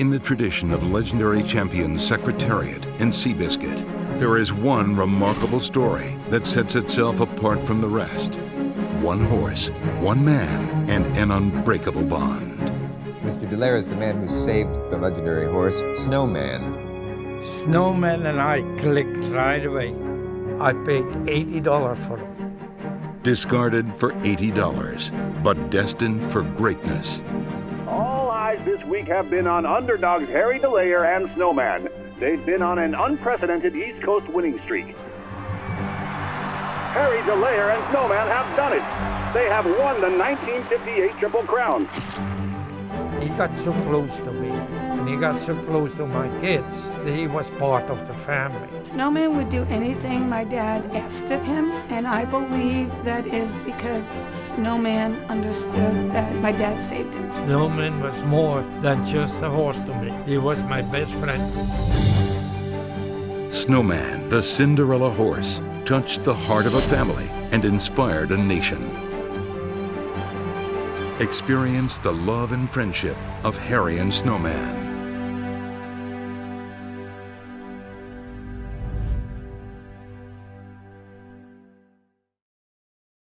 In the tradition of legendary champions Secretariat and Seabiscuit, there is one remarkable story that sets itself apart from the rest. One horse, one man, and an unbreakable bond. Mr. deLeyer is the man who saved the legendary horse, Snowman. Snowman and I clicked right away. I paid $80 for him. Discarded for $80, but destined for greatness. All eyes this week have been on underdogs Harry deLeyer and Snowman. They've been on an unprecedented East Coast winning streak. Harry deLeyer and Snowman have done it. They have won the 1958 Triple Crown. He got so close to me, and he got so close to my kids, that he was part of the family. Snowman would do anything my dad asked of him, and I believe that is because Snowman understood that my dad saved him. Snowman was more than just a horse to me. He was my best friend. Snowman, the Cinderella horse, touched the heart of a family and inspired a nation. Experience the love and friendship of Harry and Snowman.